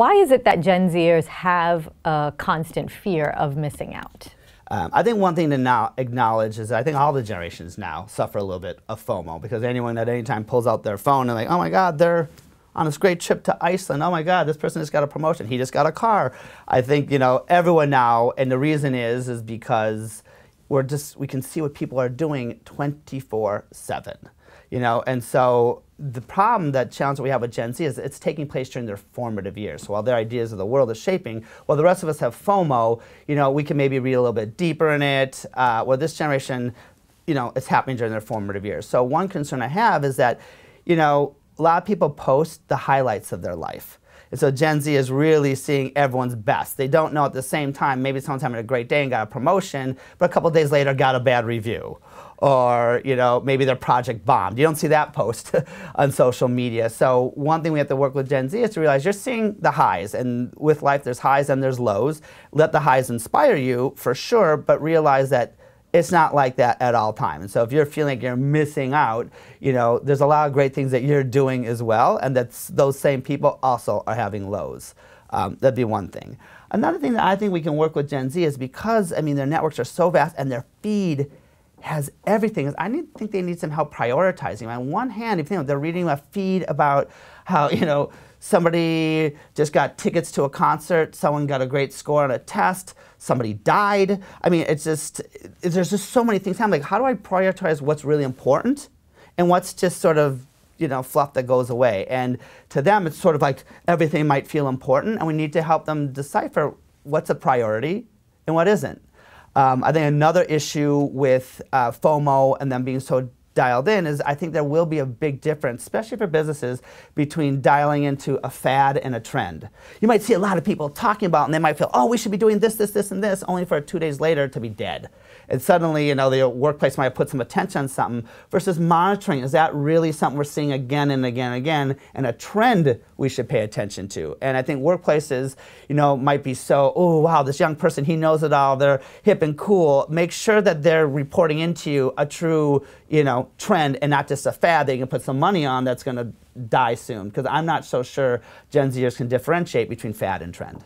Why is it that Gen Zers have a constant fear of missing out? I think one thing to now acknowledge is that I think all the generations now suffer a little bit of FOMO, because anyone at any time pulls out their phone and like, oh my God, they're on this great trip to Iceland. Oh my God, this person just got a promotion. He just got a car. I think, you know, everyone now, and the reason is because we can see what people are doing 24/7, you know, and so the problem, that challenge that we have with Gen Z is it's taking place during their formative years. So while their ideas of the world is shaping, while the rest of us have FOMO, you know, we can maybe read a little bit deeper in it. Where this generation, you know, it's happening during their formative years. So one concern I have is that, you know, a lot of people post the highlights of their life. And so Gen Z is really seeing everyone's best. They don't know at the same time, maybe someone's having a great day and got a promotion, but a couple days later got a bad review. Or, you know, maybe their project bombed. You don't see that post on social media. So one thing we have to work with Gen Z is to realize you're seeing the highs, and with life there's highs and there's lows. Let the highs inspire you for sure, but realize that it's not like that at all times. And so if you're feeling like you're missing out, you know, there's a lot of great things that you're doing as well, and that's those same people also are having lows. That'd be one thing. Another thing that I think we can work with Gen Z is, because, I mean, their networks are so vast and their feed has everything. I think they need some help prioritizing. On one hand, if you know, they're reading a feed about how, you know, somebody just got tickets to a concert, someone got a great score on a test, somebody died. I mean, it's just, there's just so many things happening. Like, how do I prioritize what's really important and what's just sort of, you know, fluff that goes away? And to them, it's sort of like everything might feel important, and we need to help them decipher what's a priority and what isn't. I think another issue with FOMO and them being so dialed in is I think there will be a big difference, especially for businesses, between dialing into a fad and a trend. You might see a lot of people talking about, and they might feel, oh, we should be doing this, this, this, and this, only for 2 days later to be dead. And suddenly, you know, the workplace might put some attention on something versus monitoring. Is that really something we're seeing again and again and again, and a trend we should pay attention to? And I think workplaces, you know, might be so, oh, wow, this young person, he knows it all, they're hip and cool. Make sure that they're reporting into you a true, you know, trend and not just a fad that you can put some money on that's going to die soon, because I'm not so sure Gen Zers can differentiate between fad and trend.